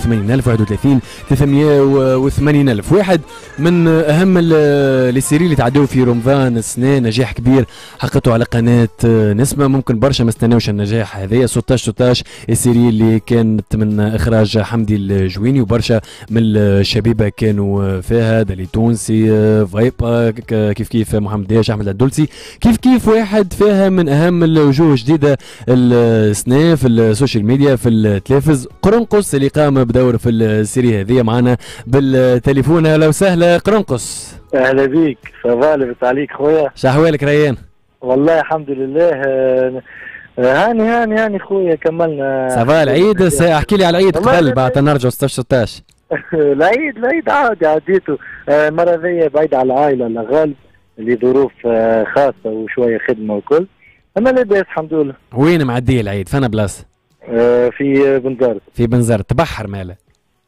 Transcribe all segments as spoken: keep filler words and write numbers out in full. ثمانين ألف واحد وثلاثين ثلاثمائة وثمانين ألف. واحد من أهم السيري اللي تعدوا في رمضان السنة، نجاح كبير حققته على قناة نسمة، ممكن برشا ما استناوش النجاح هذايا. ستة عشر ستة عشر السيري اللي كانت من إخراج حمدي الجويني، وبرشا من الشبيبة كانوا فيها، دالي تونسي، فايبا، كيف كيف محمد دياش، احمد الدولسي، كيف كيف واحد فيها من أهم الوجوه الجديدة السنة في السوشيال ميديا في التلفز. قرنقص اللي قام بدور في السيري هذه معنا بالتليفون. اهلا وسهلا قرنقص. اهلا بيك، صباح لبس عليك خويا. شحوالك ريان؟ والله الحمد لله، هاني هاني هاني خويا. كملنا صباح العيد. احكي لي على العيد قبل بعد نرجعوا ستة عشر ستة عشر. العيد العيد عادي عديته، المرة ذي بعيد على العائلة الغالب لظروف خاصة وشوية خدمة وكل، أما لاباس الحمد لله. وين معدي العيد؟ فانا بلاصة؟ في بنزرت. في بنزرت تبحر ماله؟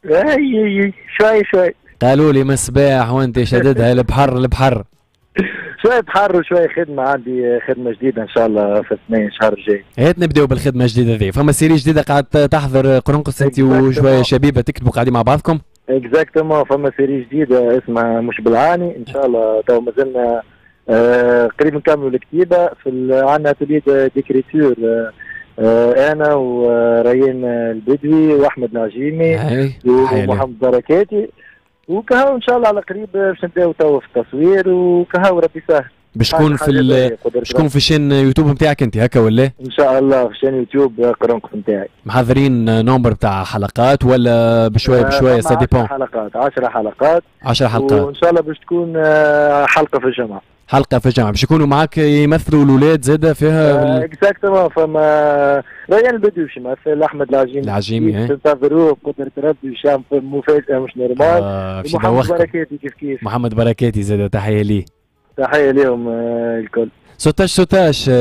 اي اي شوي شوي. قالوا لي مسباح وانت شددها البحر البحر. شوية بحر وشوية خدمة، عندي خدمة جديدة إن شاء الله في اثنين الشهر الجاي. هات نبداو بالخدمة الجديدة ذي، فما سيري جديدة قاعد تحضر قرنقص أنت وشوية شبيبة تكتبوا قاعدين مع بعضكم؟ اكزاكتومون، فما سيري جديدة اسمها مش بالعاني، إن شاء الله تو مازلنا آه قريب نكملوا الكتيبة، في عندنا اتيليه ديكريتور آه آه أنا وريان البدوي وأحمد العجيمي ومحمد بركاتي، وكهو ان شاء الله على قريب باش نبداو توا في التصوير، وكهو ربي يسهل. باش تكون في باش تكون في شان يوتيوب نتاعك انت هكا ولا؟ ان شاء الله في شان يوتيوب قرنقص نتاعي. محضرين نمبر تاع حلقات ولا بشويه بشويه؟ سا ديبون. حلقات عشر حلقات عشر حلقات، وان شاء الله باش تكون حلقه في الجمعه. حلقه في الجامعه باش يكونوا معاك يمثلوا الاولاد زاده فيها. اكزاكتومون، فما ريان البدوي باش يمثل، احمد العجيمي العجيمي تنتظروه بقدره ربي شام مفاجاه مش نورمال. آه محمد بركاتي كيف كيف. محمد بركاتي زاده تحيه ليه. تحيه ليهم الكل. ستة عشر ستة عشر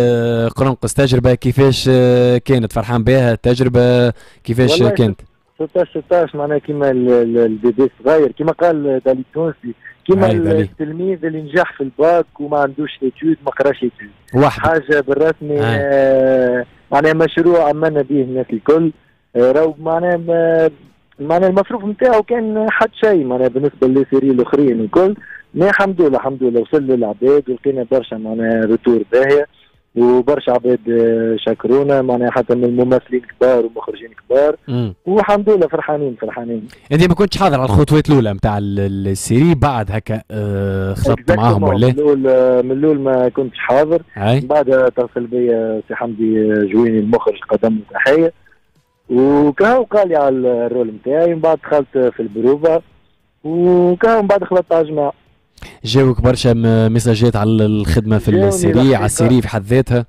قرنقص، تجربه كيفاش كانت؟ فرحان بها التجربه كيفاش كانت؟ ستة عشر ستة عشر معناها كيما البيبي الصغير، كيما قال دالي تونسي، كيما التلميذ اللي نجح في الباك وما عندوش اتيود، ما قراش اتيود، حاجه بالرسمي آه معناها مشروع عملنا به الناس الكل. آه راهو معناها معناها المصروف نتاعو كان حد شيء معناها بالنسبه للسيري الاخرين الكل، ما الحمد لله الحمد لله وصل للعباد، ولقينا برشا معناها رتور باهيه، وبرشا عباد شكرونا معناها حتى من الممثلين كبار ومخرجين كبار، والحمد لله فرحانين فرحانين. انت ما كنتش حاضر على الخطوات الاولى نتاع السيري بعد هكا آه خطبت معاهم ولا؟ من الاول من الاول ما كنتش حاضر، بعد اتصل بيا سي حمدي جويني المخرج، قدم لي تحيه وكهو قال لي على الرول نتاعي، من بعد دخلت في البروفه وكهو من بعد خلطت على الجماعه. جاوك برشا ميساجات على الخدمه في السيري، على السيري في حد ذاتها؟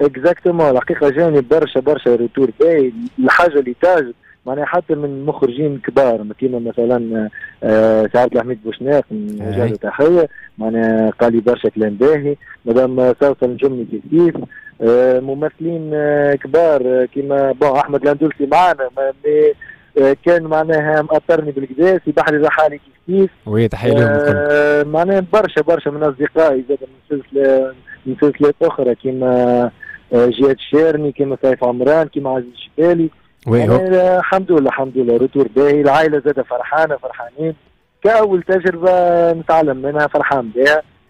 اكزاكتومون، الحقيقه جاني برشا برشا روتور باهي، الحاجه اللي تاج معناها حتى من مخرجين كبار كيما مثلا آه سعد الحميد بوشناق، نوجه له تحيه معناها قال لي برشا كلام باهي، مدام صوت النجم كيف كيف، آه ممثلين آه كبار كيما بون احمد الدولسي معانا كان معناها مأثرني بالقداس، يبحر رحالي كيف كيف. وي تحية لهم الكل. آه معناها برشا برشا من أصدقائي زاد من سلسلة من سلسلات أخرى كيما جهاد شارمي، كيما سيف عمران، كيما عزيز الجبالي. وي آه الحمد لله الحمد لله روتور باهي، العائلة زاد فرحانة فرحانين، كأول تجربة نتعلم منها فرحان بها.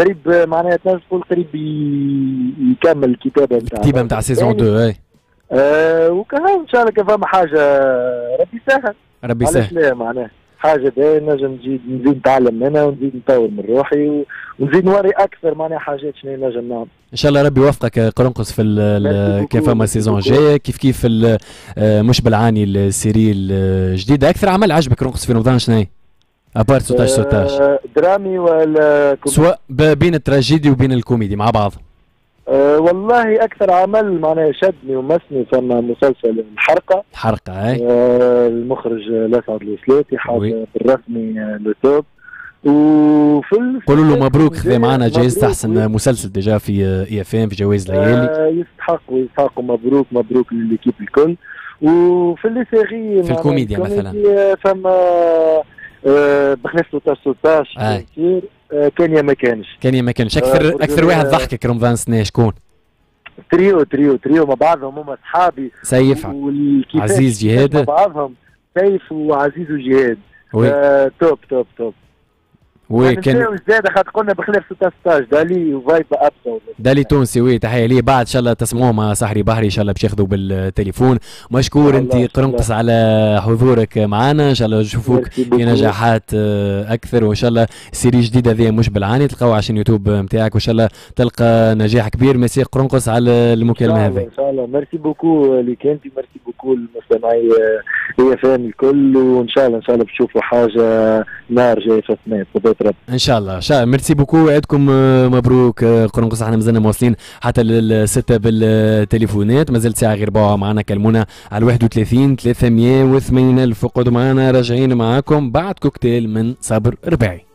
قريب معناها تنجم تقول قريب يكمل الكتابه نتاع الكتيبه نتاع سيزون اثنين. اي آه وكهو ان شاء الله كان فما حاجه ربي يسهل ربي يسهل معناها حاجه باهيه نجم نزيد نزيد نتعلم منها ونزيد نطور من روحي ونزيد نوري اكثر معناها حاجات شنو نجم نعمل. ان شاء الله ربي يوفقك قرنقص في كان فما سيزون جايه كيف كيف مش بالعاني السيري الجديد. اكثر عمل عجبك قرنقص في رمضان شنو؟ ابار ستة عشر ستة عشر درامي ولا كوميدي؟ سواء بين التراجيدي وبين الكوميدي مع بعض. أه والله اكثر عمل معناها شدني ومسني فما مسلسل الحرقه. الحرقه اي أه المخرج الأسعد الوسلاطي حاضر بالرسمي لو توب وفي قولوا له مبروك خذا معنا جائزة أحسن مسلسل ديجا في اي اف ام في جوائز ليالي. يستحقوا يستحقوا مبروك مبروك للكيب الكل. وفي اللي ساغي في الكوميديا مثلا فما آه بخلاف ثلاثة عشر ستة عشر آه. كثير آه كان يا ما كانش كان يا ما كانش أكثر آه أكثر واحد ضحكك رمضان السنة شكون؟ تريو تريو تريو مع بعضهم هم أصحابي سيف عزيز جهاد مع بعضهم سيف وعزيز وجهاد آه توب توب توب وي كان زاد خاطر قلنا بخلاف ستة عشر دالي وفايبا ابسا دالي تونسي وي تحيه ليه بعد ان شاء الله تسمعوه مع صحري بحري ان شاء الله باش ياخذوا بالتليفون. مشكور انت قرنقص على حضورك معنا ان شاء الله نشوفوك في نجاحات اكثر وان شاء الله سيري جديده هذه مش بالعاني تلقاوها عشان يوتيوب نتاعك وان شاء الله تلقى نجاح كبير. ميرسي قرنقص على المكالمه هذه ان شاء الله. ميرسي بوكو اللي كانتي ميرسي بوكو المستمعين اي اف ام الكل وان شاء الله ان شاء الله بتشوفوا حاجه نار جايه في سنه ان شاء الله. شاء ميرسي بوكو عيدكم مبروك قرنقص. احنا مازلنا مواصلين حتى للستة بالتليفونات مازلت ساعه غير باوعه معنا. كلمونا على واحد وثلاثين ثلاثمية وثمانين ألف. اقعدوا معنا راجعين معاكم بعد كوكتيل من صبر رباعي.